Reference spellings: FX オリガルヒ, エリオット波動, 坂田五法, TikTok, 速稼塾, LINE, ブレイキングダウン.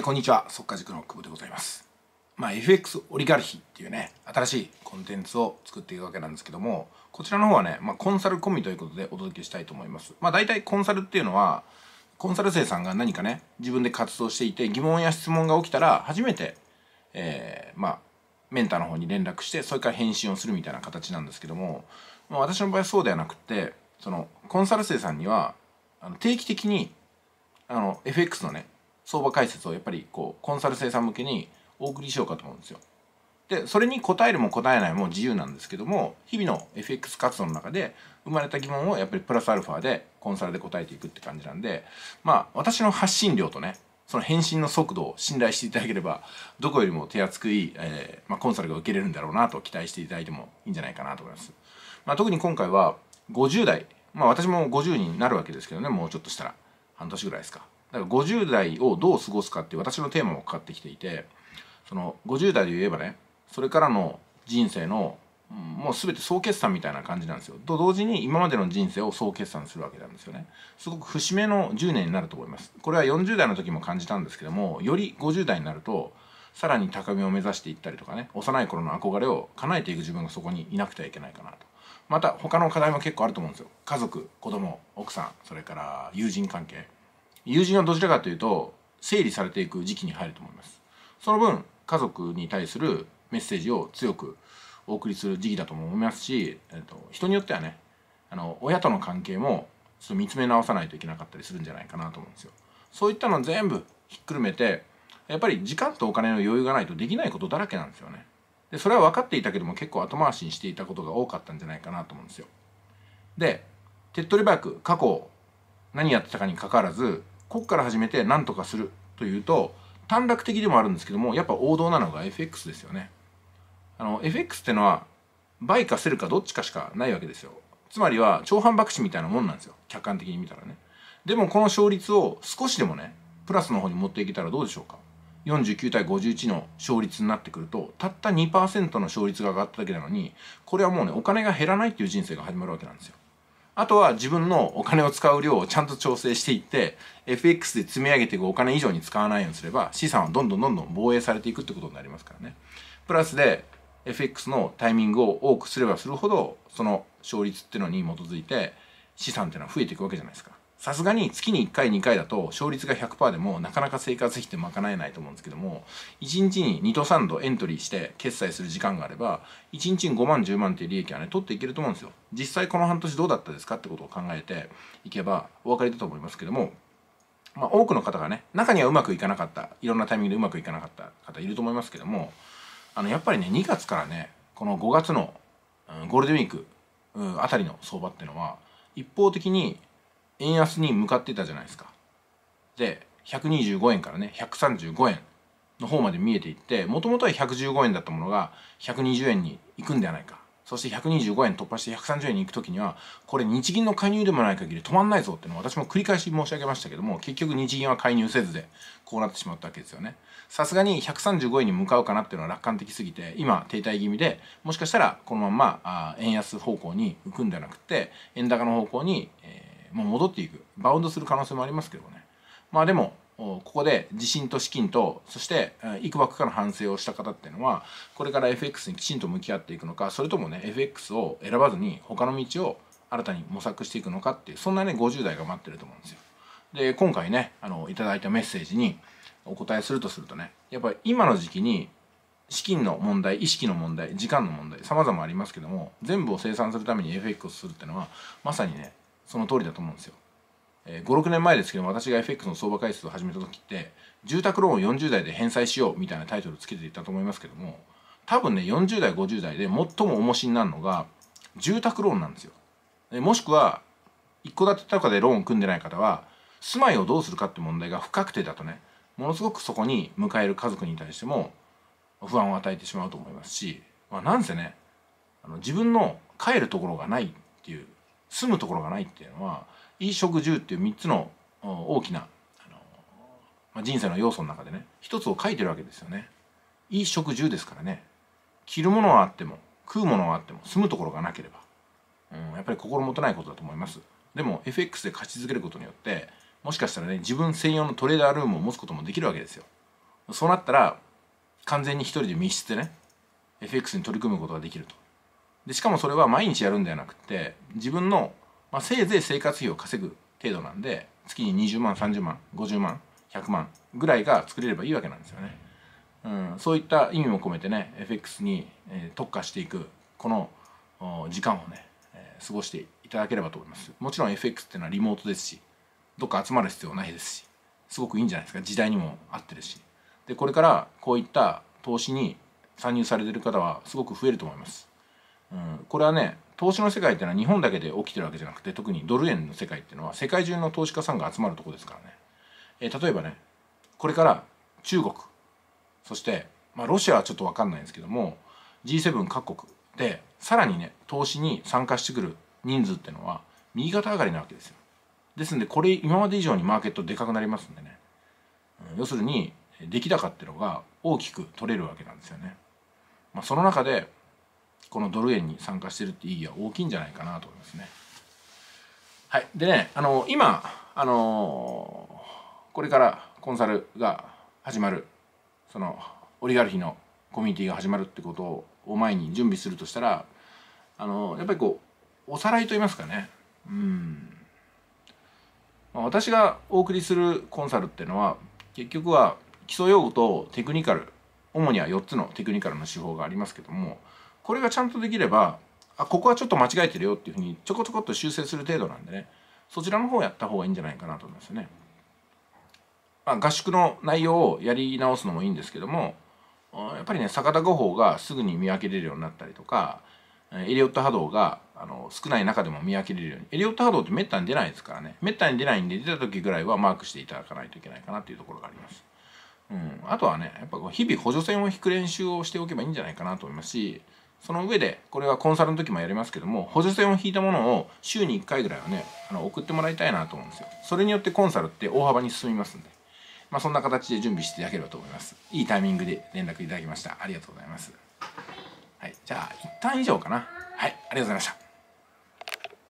こんにちは、速稼塾の久保でございます。FX オリガルヒっていうね、新しいコンテンツを作っていくわけなんですけども、こちらの方はね、コンサル込みということでお届けしたいと思います。大体コンサルっていうのは、コンサル生さんが何かね、自分で活動していて疑問や質問が起きたら初めて、メンターの方に連絡して、それから返信をするみたいな形なんですけども、私の場合はそうではなくて、そのコンサル生さんには定期的にFX のね、相場解説をやっぱりコンサル生さん向けにお送りしようかと思うんですよ。でそれに答えるも答えないも自由なんですけども、日々の FX 活動の中で生まれた疑問をやっぱりプラスアルファでコンサルで答えていくって感じなんで、私の発信量とね、その返信の速度を信頼していただければ、どこよりも手厚くいい、コンサルが受けれるんだろうなと期待していただいてもいいんじゃないかなと思います。特に今回は50代、私も50になるわけですけどね、もうちょっとしたら半年ぐらいですか。だから50代をどう過ごすかっていう私のテーマもかかってきていて、その50代で言えばね、それからの人生のもう全て総決算みたいな感じなんですよ。と同時に今までの人生を総決算するわけなんですよね。すごく節目の10年になると思います。これは40代の時も感じたんですけども、より50代になるとさらに高みを目指していったりとかね、幼い頃の憧れを叶えていく自分がそこにいなくてはいけないかなと。また他の課題も結構あると思うんですよ。家族、子供、奥さん、それから友人関係。友人はどちらかというと整理されていく時期に入ると思います。その分家族に対するメッセージを強くお送りする時期だとも思いますし、人によってはね、親との関係もちょっと見つめ直さないといけなかったりするんじゃないかなと思うんですよ。そういったのを全部ひっくるめて、やっぱり時間とお金の余裕がないとできないことだらけなんですよね。でそれは分かっていたけども、結構後回しにしていたことが多かったんじゃないかなと思うんですよ。で手っ取り早く過去何やってたかにかかわらず、ここから始めて何とかするというと短絡的でもあるんですけども、やっぱ王道なのが FX ですよね。FX ってのはバイかセルかどっちかしかないわけですよ。つまりは長反博士みたいなもんなんですよ、客観的に見たらね。でもこの勝率を少しでもね、プラスの方に持っていけたらどうでしょうか。49対51の勝率になってくると、たった 2% の勝率が上がっただけなのに、これはもうね、お金が減らないっていう人生が始まるわけなんですよ。あとは自分のお金を使う量をちゃんと調整していって、 FX で積み上げていくお金以上に使わないようにすれば、資産はどんどん防衛されていくってことになりますからね。プラスで FX のタイミングを多くすればするほど、その勝率っていうのに基づいて資産っていうのは増えていくわけじゃないですか。さすがに月に1回2回だと勝率が 100% でもなかなか生活費って賄えないと思うんですけども、1日に2度3度エントリーして決済する時間があれば、1日に5万10万っていう利益はね、取っていけると思うんですよ。実際この半年どうだったですかってことを考えていけばお分かりだと思いますけども、多くの方がね、中にはうまくいかなかった、いろんなタイミングでうまくいかなかった方いると思いますけども、やっぱりね、2月からね、この5月のゴールデンウィークあたりの相場っていうのは一方的に円安に向かってたじゃないですか。で125円からね、135円の方まで見えていって、もともとは115円だったものが120円に行くんではないか、そして125円突破して130円に行く時には、これ日銀の介入でもない限り止まんないぞっていうのを私も繰り返し申し上げましたけども、結局日銀は介入せずでこうなってしまったわけですよね。さすがに135円に向かうかなっていうのは楽観的すぎて、今停滞気味で、もしかしたらこのまま円安方向に行くんではなくて、円高の方向に、もう戻っていく、バウンドする可能性もありますけどね。でもここで自信と資金と、そして幾ばくかの反省をした方っていうのは、これから FX にきちんと向き合っていくのか、それともね FX を選ばずに他の道を新たに模索していくのかっていう、そんなね50代が待ってると思うんですよ。で今回ね、いただいたメッセージにお答えするとね、やっぱり今の時期に資金の問題、意識の問題、時間の問題、様々ありますけども、全部を清算するために FX をするっていうのはまさにね、その通りだと思うんですよ。5、6年前ですけども、私が FX の相場解説を始めた時って、住宅ローンを40代で返済しようみたいなタイトルつけていたと思いますけども、多分ね40代50代で最も重しになるのが住宅ローンなんですよ。もしくは一戸建てとかでローン組んでない方は、住まいをどうするかって問題が不確定だとね、ものすごくそこに迎える家族に対しても不安を与えてしまうと思いますし、なんせね、自分の帰るところがないっていう、住むところがないっていうのは、衣食住っていう3つの大きな人生の要素の中でね、一つを書いてるわけですよね。衣食住ですからね、着るものはあっても食うものはあっても住むところがなければ、やっぱり心もとないことだと思います。でも FX で勝ち続けることによって、もしかしたらね、自分専用のトレーダールームを持つこともできるわけですよ。そうなったら完全に一人で密室でね FX に取り組むことができると。でしかもそれは毎日やるんではなくて自分の、せいぜい生活費を稼ぐ程度なんで月に20万30万50万100万ぐらいが作れればいいわけなんですよね。そういった意味も込めてね FX に特化していくこの時間をね過ごしていただければと思います。もちろん FX っていうのはリモートですしどっか集まる必要はないですしすごくいいんじゃないですか。時代にも合ってるしでこれからこういった投資に参入されてる方はすごく増えると思います。これはね投資の世界っていうのは日本だけで起きてるわけじゃなくて特にドル円の世界っていうのは世界中の投資家さんが集まるとこですからね。例えばねこれから中国そして、ロシアはちょっと分かんないんですけども G7 各国でさらにね投資に参加してくる人数っていうのは右肩上がりなわけですよ。ですんでこれ今まで以上にマーケットでかくなりますんでね、要するに出来高っていうのが大きく取れるわけなんですよね。その中でこのドル円に参加してるって意義は大きいんじゃないかなと思いますね。はい、でね今これからコンサルが始まるそのオリガルヒのコミュニティが始まるってことを前に準備するとしたらやっぱりこうおさらいと言いますかね私がお送りするコンサルっていうのは結局は基礎用語とテクニカル主には4つのテクニカルの手法がありますけどもこれがちゃんとできればここはちょっと間違えてるよっていうふうにちょこちょこっと修正する程度なんでねそちらの方をやった方がいいんじゃないかなと思いますよね。合宿の内容をやり直すのもいいんですけどもやっぱりね坂田五法がすぐに見分けれるようになったりとかエリオット波動が少ない中でも見分けれるようにエリオット波動ってめったに出ないですからねめったに出ないんで出た時ぐらいはマークしていただかないといけないかなというところがあります。あとはねやっぱ日々補助線を引く練習をしておけばいいんじゃないかなと思いますしその上でこれはコンサルの時もやりますけども補助線を引いたものを週に1回ぐらいはね送ってもらいたいなと思うんですよ。それによってコンサルって大幅に進みますんで。そんな形で準備していただければと思います。いいタイミングで連絡いただきました。ありがとうございます。はい、じゃあ一旦以上かな。はい、ありがとうございました。